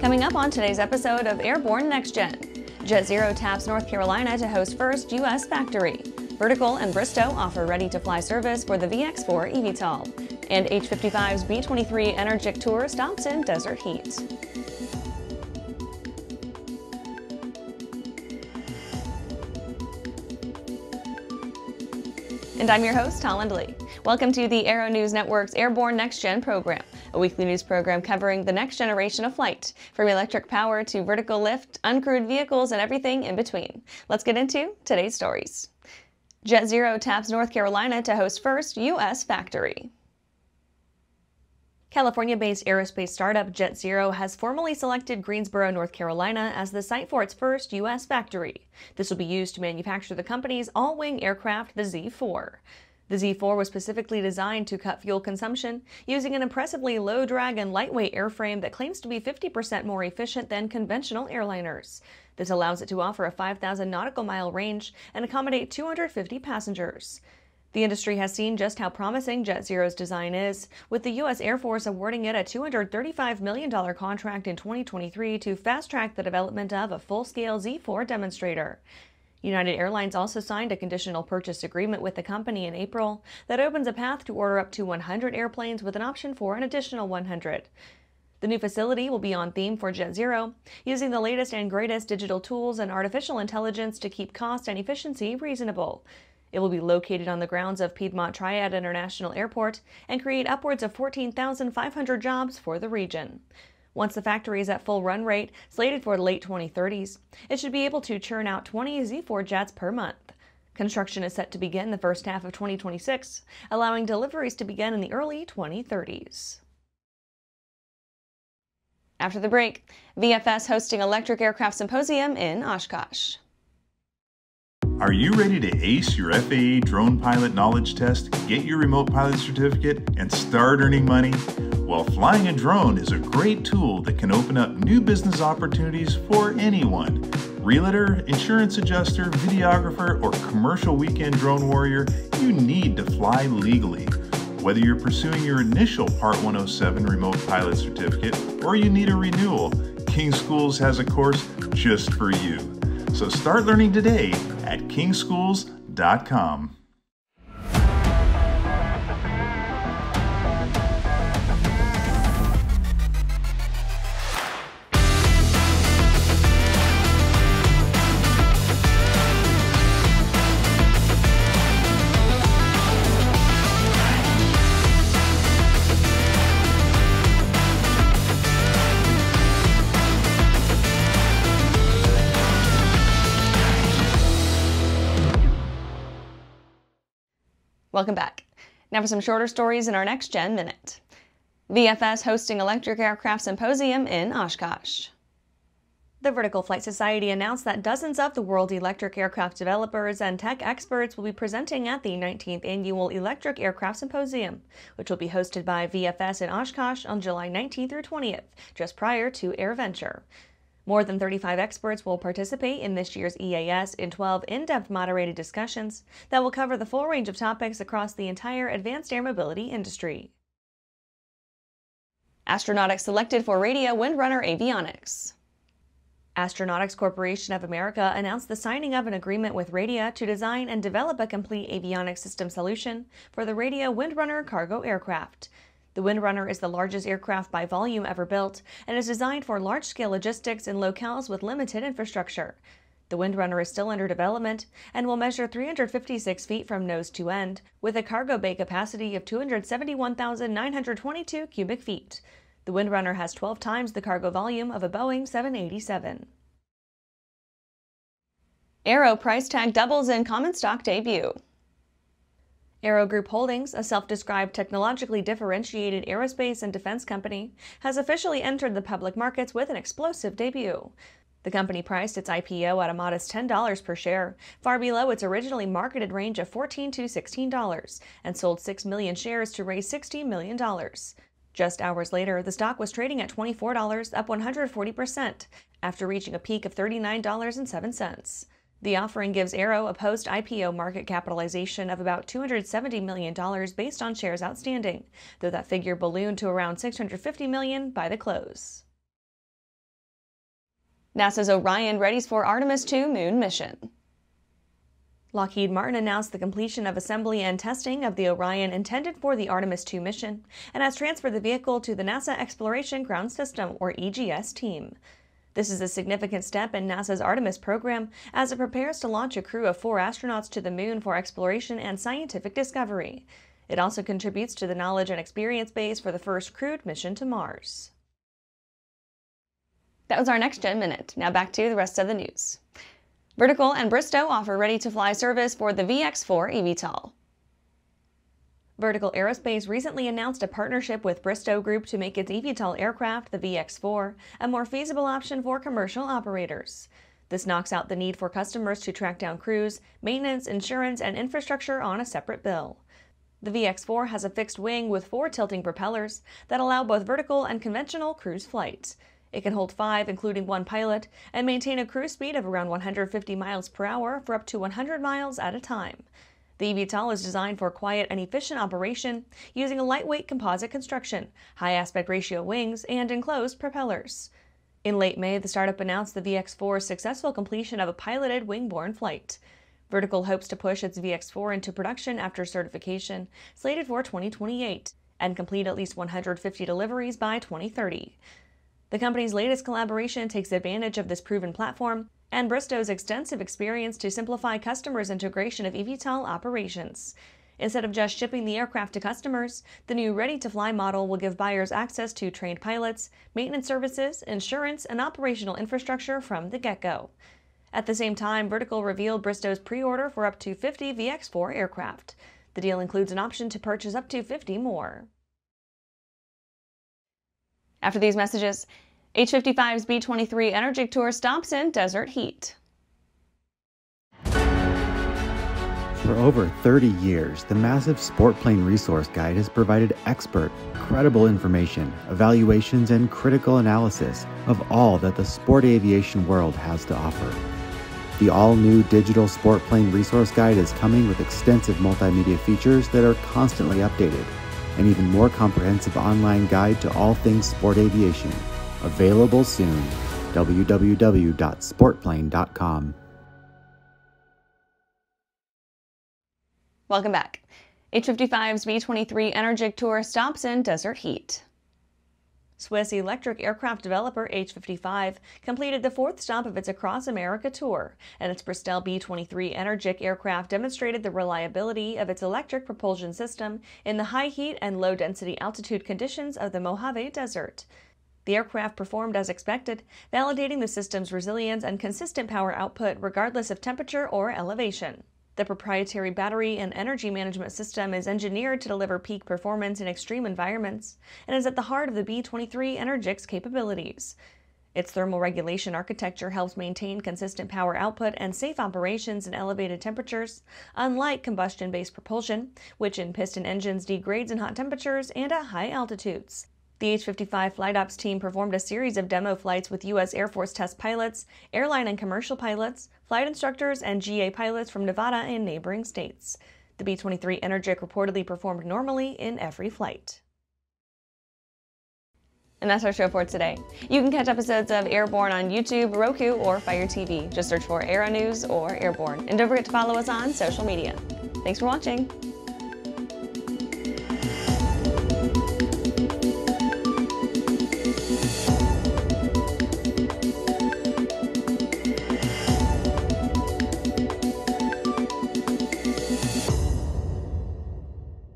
Coming up on today's episode of Airborne Next Gen, JetZero taps North Carolina to host first U.S. factory. Vertical and Bristow offer ready-to-fly service for the VX4 eVTOL. And H55's B-23 Energic tour stops in desert heat. And I'm your host, Holland Lee. Welcome to the AIRO News Network's Airborne Next Gen program, a weekly news program covering the next generation of flight, from electric power to vertical lift, uncrewed vehicles, and everything in between. Let's get into today's stories. JetZero taps North Carolina to host first U.S. factory. California-based aerospace startup JetZero has formally selected Greensboro, North Carolina as the site for its first U.S. factory. This will be used to manufacture the company's all-wing aircraft, the Z-4. The Z-4 was specifically designed to cut fuel consumption using an impressively low-drag and lightweight airframe that claims to be 50% more efficient than conventional airliners. This allows it to offer a 5,000 nautical mile range and accommodate 250 passengers. The industry has seen just how promising JetZero's design is, with the U.S. Air Force awarding it a $235 million contract in 2023 to fast-track the development of a full-scale Z-4 demonstrator. United Airlines also signed a conditional purchase agreement with the company in April that opens a path to order up to 100 airplanes with an option for an additional 100. The new facility will be on theme for JetZero, using the latest and greatest digital tools and artificial intelligence to keep cost and efficiency reasonable. It will be located on the grounds of Piedmont Triad International Airport and create upwards of 14,500 jobs for the region. Once the factory is at full run rate, slated for the late 2030s, it should be able to churn out 20 Z-4 jets per month. Construction is set to begin the first half of 2026, allowing deliveries to begin in the early 2030s. After the break, VFS hosting Electric Aircraft Symposium in Oshkosh. Are you ready to ace your FAA drone pilot knowledge test, get your remote pilot certificate, and start earning money? Well, flying a drone is a great tool that can open up new business opportunities for anyone. Realtor, insurance adjuster, videographer, or commercial weekend drone warrior, you need to fly legally. Whether you're pursuing your initial Part 107 remote pilot certificate or you need a renewal, King Schools has a course just for you. So start learning today at kingschools.com. Welcome back. Now for some shorter stories in our Next Gen Minute. VFS hosting Electric Aircraft Symposium in Oshkosh. The Vertical Flight Society announced that dozens of the world's electric aircraft developers and tech experts will be presenting at the 19th Annual Electric Aircraft Symposium, which will be hosted by VFS in Oshkosh on July 19th through 20th, just prior to AirVenture. More than 35 experts will participate in this year's EAS in 12 in-depth moderated discussions that will cover the full range of topics across the entire advanced air mobility industry. Astronautics selected for Radia Windrunner avionics. Astronautics Corporation of America announced the signing of an agreement with Radia to design and develop a complete avionics system solution for the Radia Windrunner cargo aircraft. The Windrunner is the largest aircraft by volume ever built and is designed for large-scale logistics in locales with limited infrastructure. The Windrunner is still under development and will measure 356 feet from nose to end, with a cargo bay capacity of 271,922 cubic feet. The Windrunner has 12 times the cargo volume of a Boeing 787. AIRO price tag doubles in common stock debut. AIRO Group Holdings, a self-described technologically differentiated aerospace and defense company, has officially entered the public markets with an explosive debut. The company priced its IPO at a modest $10 per share, far below its originally marketed range of $14 to $16, and sold 6 million shares to raise $60 million. Just hours later, the stock was trading at $24, up 140%, after reaching a peak of $39.07. The offering gives AIRO a post-IPO market capitalization of about $270 million based on shares outstanding, though that figure ballooned to around $650 million by the close. NASA's Orion readies for Artemis II moon mission. Lockheed Martin announced the completion of assembly and testing of the Orion intended for the Artemis II mission and has transferred the vehicle to the NASA Exploration Ground System, or EGS, team. This is a significant step in NASA's Artemis program as it prepares to launch a crew of 4 astronauts to the moon for exploration and scientific discovery. It also contributes to the knowledge and experience base for the first crewed mission to Mars. That was our Next Gen Minute. Now back to the rest of the news. Vertical and Bristow offer ready-to-fly service for the VX4 eVTOL. Vertical Aerospace recently announced a partnership with Bristow Group to make its eVTOL aircraft, the VX4, a more feasible option for commercial operators. This knocks out the need for customers to track down crews, maintenance, insurance, and infrastructure on a separate bill. The VX4 has a fixed wing with 4 tilting propellers that allow both vertical and conventional cruise flights. It can hold 5, including 1 pilot, and maintain a cruise speed of around 150 miles per hour for up to 100 miles at a time. The eVTOL is designed for quiet and efficient operation using a lightweight composite construction, high aspect ratio wings, and enclosed propellers. In late May, the startup announced the VX4's successful completion of a piloted wing-borne flight. Vertical hopes to push its VX4 into production after certification, slated for 2028, and complete at least 150 deliveries by 2030. The company's latest collaboration takes advantage of this proven platform and Bristow's extensive experience to simplify customers' integration of eVTOL operations. Instead of just shipping the aircraft to customers, the new ready-to-fly model will give buyers access to trained pilots, maintenance services, insurance, and operational infrastructure from the get-go. At the same time, Vertical revealed Bristow's pre-order for up to 50 VX4 aircraft. The deal includes an option to purchase up to 50 more. After these messages, H55's B-23 Energic tour stops in desert heat. For over 30 years, the massive Sport Plane Resource Guide has provided expert, credible information, evaluations, and critical analysis of all that the sport aviation world has to offer. The all-new digital Sport Plane Resource Guide is coming with extensive multimedia features that are constantly updated, an even more comprehensive online guide to all things sport aviation. Available soon. www.sportplane.com. Welcome back. H55's B-23 Energic tour stops in desert heat. Swiss electric aircraft developer H55 completed the 4th stop of its Across America tour, and its Bristell B-23 Energic aircraft demonstrated the reliability of its electric propulsion system in the high heat and low density altitude conditions of the Mojave Desert. The aircraft performed as expected, validating the system's resilience and consistent power output regardless of temperature or elevation. The proprietary battery and energy management system is engineered to deliver peak performance in extreme environments and is at the heart of the B-23 Energic's capabilities. Its thermal regulation architecture helps maintain consistent power output and safe operations in elevated temperatures, unlike combustion-based propulsion, which in piston engines degrades in hot temperatures and at high altitudes. The H-55 Flight Ops team performed a series of demo flights with U.S. Air Force test pilots, airline and commercial pilots, flight instructors, and GA pilots from Nevada and neighboring states. The B-23 Energic reportedly performed normally in every flight. And that's our show for today. You can catch episodes of Airborne on YouTube, Roku, or Fire TV. Just search for AIRO News or Airborne. And don't forget to follow us on social media. Thanks for watching.